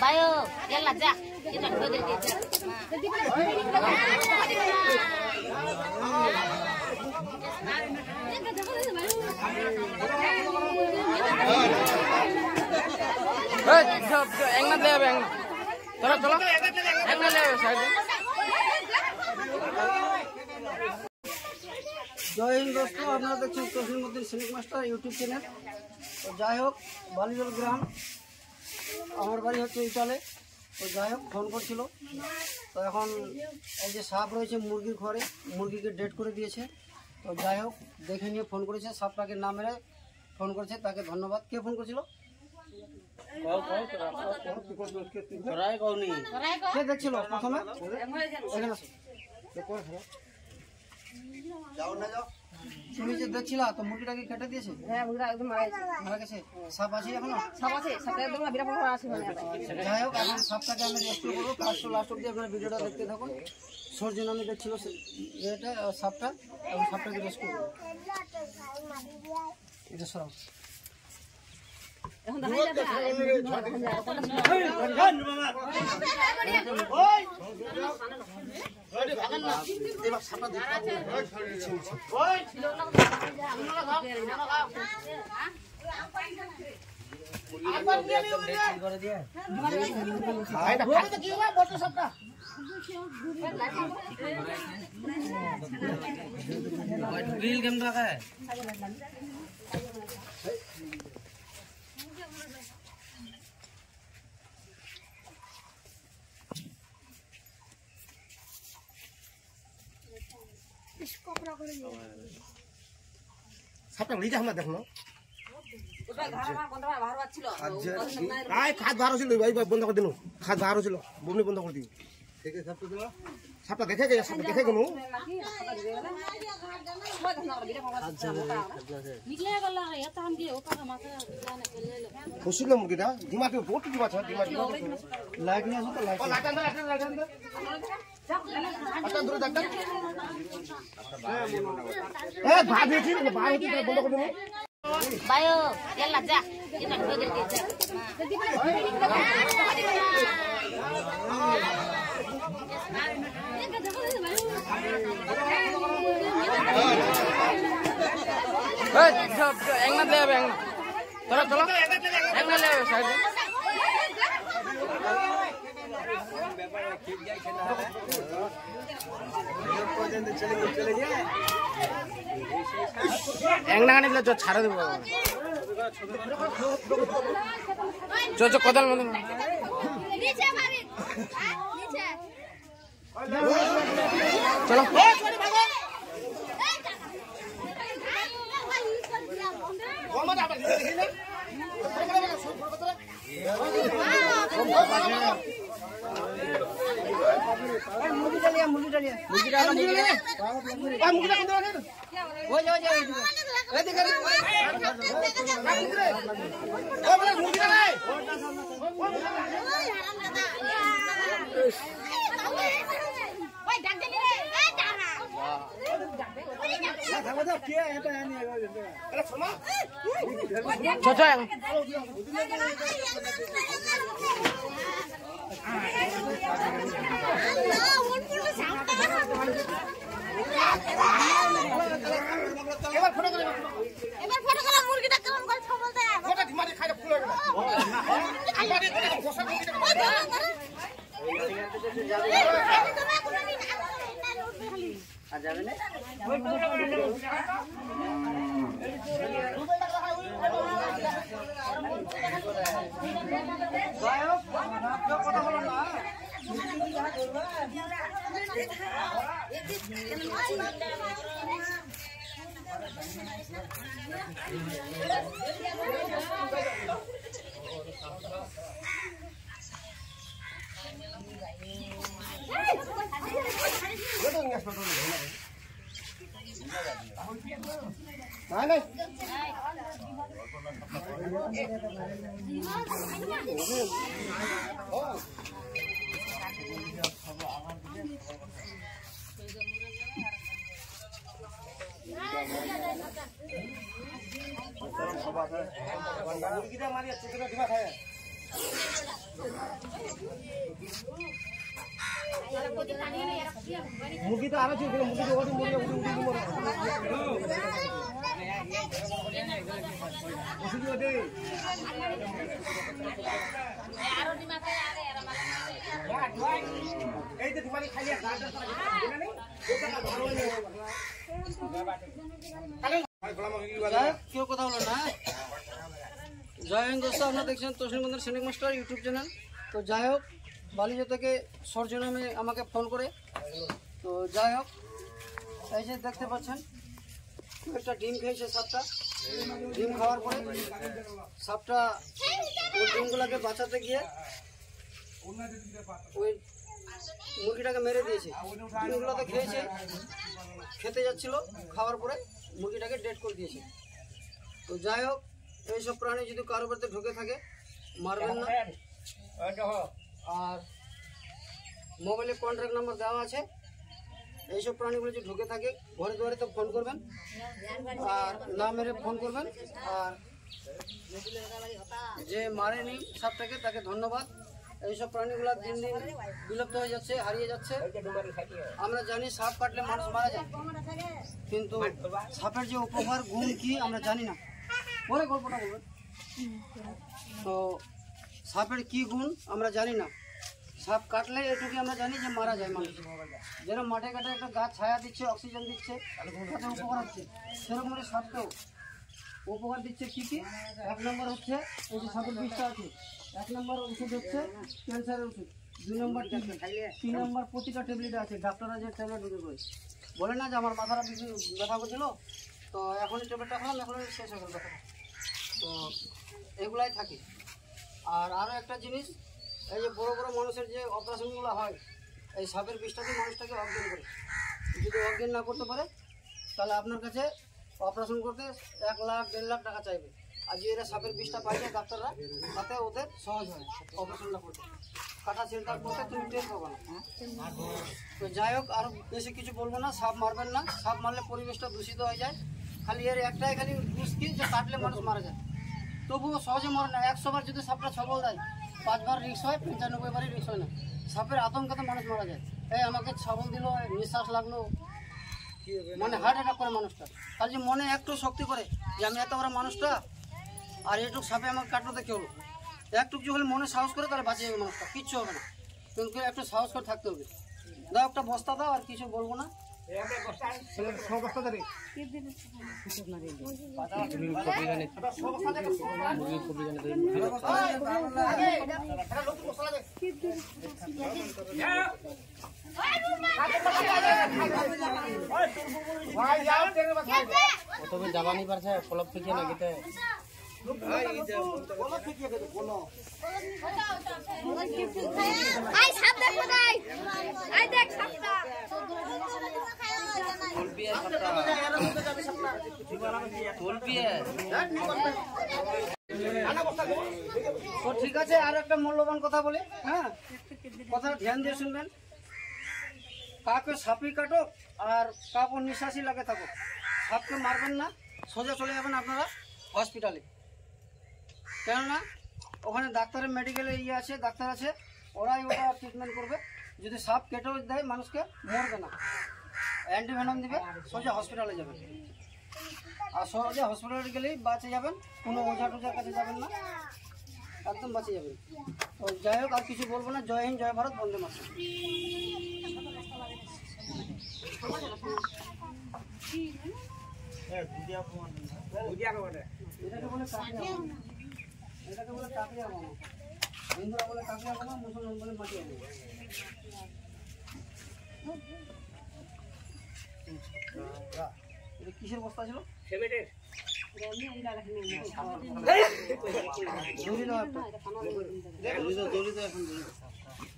بايو يلا جا يلا بدري جا জয় হিন্দ দোস্তো আপনারা দেখছেন তসলিমউদ্দিন সৈনিক মাস্টার ইউটিউব চ্যানেল। তো যাই হোক বালিজল গ্রাম আমার বাড়ি হচ্ছে ইটালে। তো যাই হোক ফোন করছিল, তো এখন এই যে সাপ রয়েছে মুরগির ঘরে, মুরগিকে ডেট করে দিয়েছে। তো যাই হোক দেখে নিয়ে ফোন করেছে, সাপটাকে না মেরে ফোন করেছে, তাকে ধন্যবাদ। কে ফোন করেছিল? কে দেখছিল প্রথমে? এখানে আসো, যাও না যাও। তুমি যে দেখছিলা, তো মুরগিটাকে কেটে দিয়েছে? হ্যাঁ, মুরগিটা একদম মারা গেছে। সাপ আছে এখনো? সাপ আছে, সাপটা একদম বিরাট বড় আছে। যাই হোক এখন সাপটাকে আমি রেস্কিউ করব। লাস্ট অবধি আপনারা ভিডিওটা দেখতে থাকুন। সরজন আমি দেখছিল এটা সাপটা, এবং সাপটাকে রেস্কিউ করব। এটা সরাও এখন দাঁড়াই দাঁড়া। ওই গান মামা, ওই গাড়ি ভাঙান না, এবার সাপটা দেখো। ওই ছিল না, আমরা গাও আমরা গাও। হ্যাঁ আপন গেলি ওরে করে দিয়া এটা ফাটা কি হলো বড় সাপটা। রিল গেম রাখা है। সাপটা উড়ি যা, আমরা দেখলো ওটা ঘাড়া বন্ধা ভারবা ছিল। আই খাট ভারো ছিল ভাই, বন্ধ করে দিলো। খাট ভারো ছিল, বমনি বন্ধ করে দিই। দেখে সাপটা দিলো, সাপটা দেখে গেছে, সাপটা দেখে গেল। নিকলে গেল এটা থাম গিয়ে ওটা মাথা জানা গেল। খুশি না মুরগিটা দিমাতে বহুত দিমাতে দিমাতে লাগ না। তো লাগ লাগান লাগান লাগান আটা দূরে ডাক্তার। এ ভাবি কি ভাই কি বন্ধ করে দিই। বায়ো يلا যা এটা ধরে দে যা। এই সব এঙ্গনা দেব এঙ্গনা। চলো চলো এঙ্গনা লে সাইড। এঙ্গনা গানি বলে ছাড়া দেব। চ চ কোদাল মত নিচে মারি। নিচে চলো मुर्गी तो आ रहा है मुर्गी जो होती मुर्गी मुर्गी की मरो उसी जो दे यार और दिमाग पे आ रहे यार मालूम है ये तो तुम्हारी खाली है गार्डन पर है नहीं उसका घर वाले हेलो बड़ा मुर्गी वाला क्यों কথা হলো না জয়ন্ত স্যার আপনারা দেখছেন তোশিন বন্দর সিনেমা মাস্টার ইউটিউব চ্যানেল তো যাই হোক বালিজো থেকে সরজনা মে আমাকে ফোন করে তো যাই হোক এই যে দেখতে পাচ্ছেন একটা ডিম খেয়েছে সাপটা ডিম খাওয়ার পরে সাপটা ওই ডিমগুলোকে বাঁচাতে গিয়ে ওই মুরগিটাকে মেরে দিয়েছে ডিমগুলো তো খেয়েছে খেতে যাচ্ছিল খাওয়ার পরে মুরগিটাকে ডেড করে দিয়েছে তো যাই হোক এই সব প্রাণী যদি কারোবারতে ঢুকে থাকে মারবেন না আর মোবাইলে কন্ট্যাক্ট নাম্বার দেওয়া আছে এই সব প্রাণীগুলো যদি ঢুকে থাকে ঘরে ঘরে তো ফোন করবেন আর না মেরে ফোন করবেন আর যে মারেনি সবটাকে তাকে ধন্যবাদ এই সব প্রাণীগুলো দিন দিন বিলুপ্ত হয়ে যাচ্ছে হারিয়ে যাচ্ছে আমরা জানি সাপ কাটলে মানুষ মারা যায় কিন্তু সাপের যে উপকার গুণ কি আমরা জানি না পরে গল্পটা বলবেন তো সাপের কি গুণ আমরা জানি না সাপ কাটলে এটুকু আমরা জানি যে মারা যায় মানুষ যেরকম মাঠে কাটে একটা গাছ ছায়া দিচ্ছে অক্সিজেন দিচ্ছে উপকার হচ্ছে সেরকম সাপকেও উপকার দিচ্ছে কী কী এক নম্বর হচ্ছে এই যে সাপের বিষটা আছে এক নম্বর ওষুধ হচ্ছে ক্যান্সারের ওষুধ দুই নম্বর ট্যাবলেট তিন নম্বর প্রতিটা ট্যাবলেট আছে ডাক্তাররা যে ট্যাবলেট বিক্রি করে বলে না যে আমার মাথাটা ব্যথা করছিল তো এখন ট্যাবলেটটা খেলাম এখন শেষ হয়ে গেল তো এগুলাই থাকে আর আরও একটা জিনিস এই যে বড়ো বড়ো মানুষের যে অপারেশনগুলো হয় এই সাপের বিষটাকে মানুষটাকে অজ্ঞান করে যদি অজ্ঞান না করতে পারে তাহলে আপনার কাছে অপারেশন করতে 1 লাখ 1.5 লাখ টাকা চাইবে আর যে এরা সাপের বিষটা পাই যায় ডাক্তাররা তাতে ওদের সহজ হয় অপারেশনটা করতে কাটা চিন্তা করতে তুমি টের পাবো না তো যাই হোক আর বেশি কিছু বলবো না সাপ মারবেন না সাপ মারলে পরিবেশটা দূষিত হয়ে যায় খালি এর একটাই খালি মুশকি যে কাটলে মানুষ মারা যায় তবুও সহজে মরে না 100 বার যদি সাপটা ছবল দেয় 5 বার রিক্স হয় 95 বারই রিক্স হয় না সাপের আতঙ্কতে মানুষ মারা যায় এই আমাকে ছবল দিল নিঃশ্বাস লাগলো মানে হার্ট অ্যাটাক করে মানুষটা আর যে মনে একটু শক্তি করে যে আমি এত বড় মানুষটা আর এটুকু সাপে আমাকে কাটতে কি হলো একটুকু যদি মনে সাহস করে তাহলে বাঁচে যাবে মানুষটা কিচ্ছু হবে না কিন্তু একটু সাহস করে থাকতে হবে দাও একটা বস্তা দাও আর কিছু বলবো না जवानी पर से फलप फेंकिए ना कितने ठीक है मूल्यवान कथा कथा ध्यान दिए सुनबें काके सापी काटो और काको निशासी लागे थको सापके मारबेन ना सोजा चले जाबेन आपनारा हॉस्पिटाले केनना ओखाने डाक्तारे मेडिकल इए आछे डाक्तार आछे ओराई ओटा ट्रिटमेंट करबे जोदि साप केटेओ देय मानुषके मरबे ना एंटीवेनम दिबे सोजा हॉस्पिटाले जाबेन आर सोजा हॉस्पिटाले गेलेई बाँचे जाबेन कोनो ओझा टोझार काछे जाबेन ना एकदम बाँचे जाबेन तो जाई होक आर किछु बोलबो ना जय हिंद जय भारत वंदे मातरम কিসের বস্তা ছিল